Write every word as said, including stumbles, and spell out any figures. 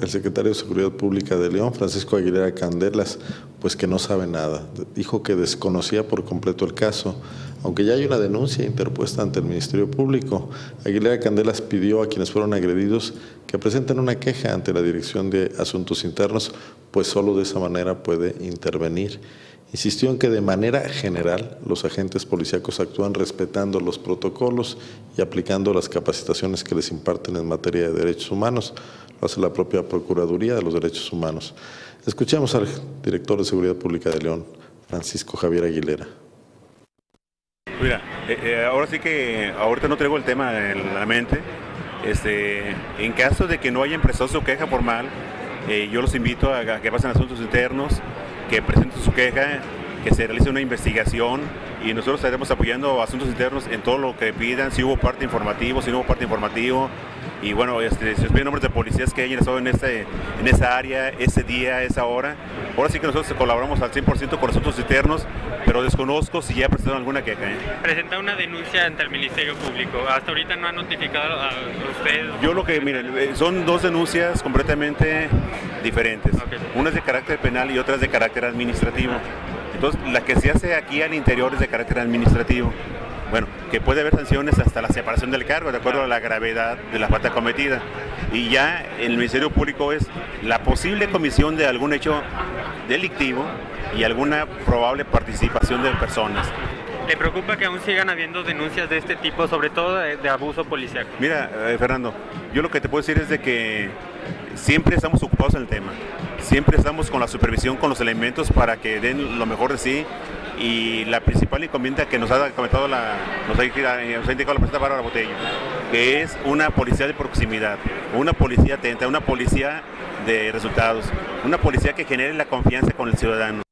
El secretario de Seguridad Pública de León, Francisco Aguilera Candelas, pues que no sabe nada. Dijo que desconocía por completo el caso, aunque ya hay una denuncia interpuesta ante el Ministerio Público. Aguilera Candelas pidió a quienes fueron agredidos que presenten una queja ante la Dirección de Asuntos Internos, pues solo de esa manera puede intervenir. Insistió en que de manera general los agentes policíacos actúan respetando los protocolos y aplicando las capacitaciones que les imparten en materia de derechos humanos. Lo hace la propia Procuraduría de los Derechos Humanos. Escuchemos al director de Seguridad Pública de León, Francisco Javier Aguilera. Mira, eh, eh, ahora sí que ahorita no traigo el tema en la mente. Este, en caso de que no haya presentado su queja formal, eh, yo los invito a, a que pasen asuntos internos, que presenten su queja, que se realice una investigación y nosotros estaremos apoyando asuntos internos en todo lo que pidan, si hubo parte informativo, si no hubo parte informativo. Y bueno, este, se les piden nombres de policías que hayan estado en, este, en esa área, ese día, esa hora. Ahora sí que nosotros colaboramos al cien por ciento con asuntos internos, pero desconozco si ya presentaron alguna queja. ¿eh? Presenta una denuncia ante el Ministerio Público. Hasta ahorita no han notificado a ustedes. Yo lo que, miren, son dos denuncias completamente diferentes. Okay. Una es de carácter penal y otra es de carácter administrativo. Entonces, la que se hace aquí al interior es de carácter administrativo. Bueno, que puede haber sanciones hasta la separación del cargo, de acuerdo a la gravedad de la falta cometida. Y ya el Ministerio Público es la posible comisión de algún hecho delictivo y alguna probable participación de personas. ¿Le preocupa que aún sigan habiendo denuncias de este tipo, sobre todo de, de abuso policial? Mira, eh, Fernando, yo lo que te puedo decir es de que siempre estamos ocupados en el tema. Siempre estamos con la supervisión, con los elementos para que den lo mejor de sí. Y la principal encomienda que nos ha comentado la, nos ha indicado la presidenta Bárbara Botello, que es una policía de proximidad, una policía atenta, una policía de resultados, una policía que genere la confianza con el ciudadano.